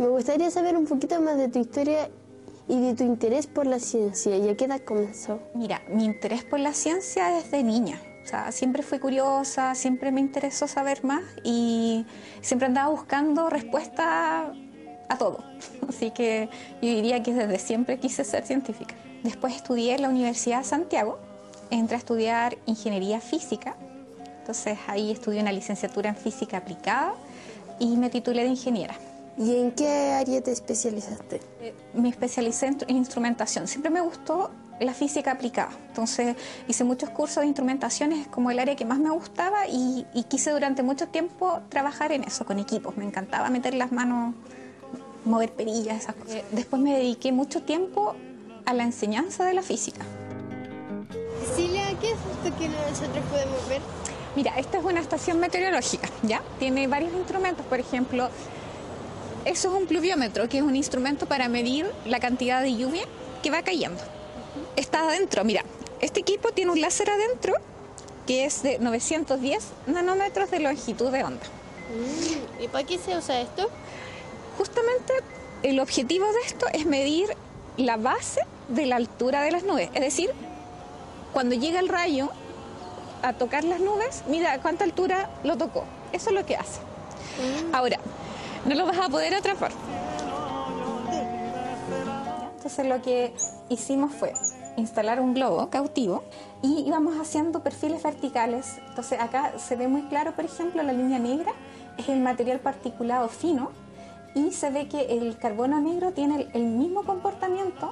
Me gustaría saber un poquito más de tu historia y de tu interés por la ciencia. ¿Y a qué edad comenzó? Mira, mi interés por la ciencia desde niña. O sea, siempre fui curiosa, siempre me interesó saber más y siempre andaba buscando respuesta a todo. Así que yo diría que desde siempre quise ser científica. Después estudié en la Universidad de Santiago, entré a estudiar Ingeniería Física. Entonces ahí estudié una licenciatura en Física Aplicada y me titulé de ingeniera. ¿Y en qué área te especializaste? Me especialicé en instrumentación. Siempre me gustó la física aplicada. Entonces hice muchos cursos de instrumentación, es como el área que más me gustaba y quise durante mucho tiempo trabajar en eso, con equipos. Me encantaba meter las manos, mover perillas, esas cosas. Después me dediqué mucho tiempo a la enseñanza de la física. Silvia, ¿qué es esto que nosotros podemos ver? Mira, esta es una estación meteorológica, ¿ya? Tiene varios instrumentos, por ejemplo, eso es un pluviómetro, que es un instrumento para medir la cantidad de lluvia que va cayendo. Está adentro, mira, este equipo tiene un láser adentro que es de 910 nanómetros de longitud de onda. ¿Y para qué se usa esto? Justamente el objetivo de esto es medir la base de la altura de las nubes, es decir, cuando llega el rayo a tocar las nubes, mira a cuánta altura lo tocó. Eso es lo que hace. Ahora, no lo vas a poder atrapar. Entonces lo que hicimos fue instalar un globo cautivo y íbamos haciendo perfiles verticales. Entonces acá se ve muy claro, por ejemplo, la línea negra es el material particulado fino y se ve que el carbono negro tiene el mismo comportamiento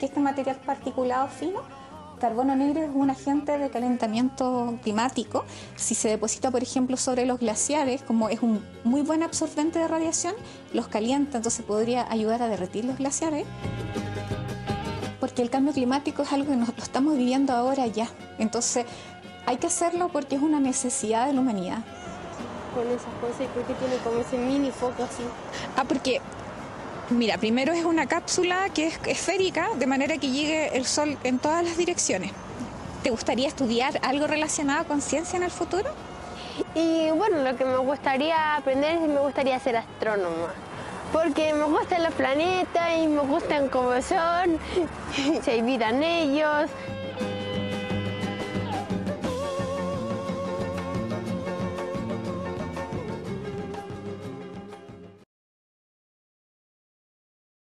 que este material particulado fino. Carbono negro es un agente de calentamiento climático. Si se deposita, por ejemplo, sobre los glaciares, como es un muy buen absorbente de radiación, los calienta, entonces podría ayudar a derretir los glaciares. Porque el cambio climático es algo que nosotros estamos viviendo ahora ya. Entonces, hay que hacerlo porque es una necesidad de la humanidad. Con esas cosas, ¿y por qué tiene como ese mini foco así? Ah, porque... Mira, primero es una cápsula que es esférica, de manera que llegue el sol en todas las direcciones. ¿Te gustaría estudiar algo relacionado con ciencia en el futuro? Y bueno, lo que me gustaría aprender es que me gustaría ser astrónoma. Porque me gustan los planetas y me gustan cómo son, si hay vida en ellos.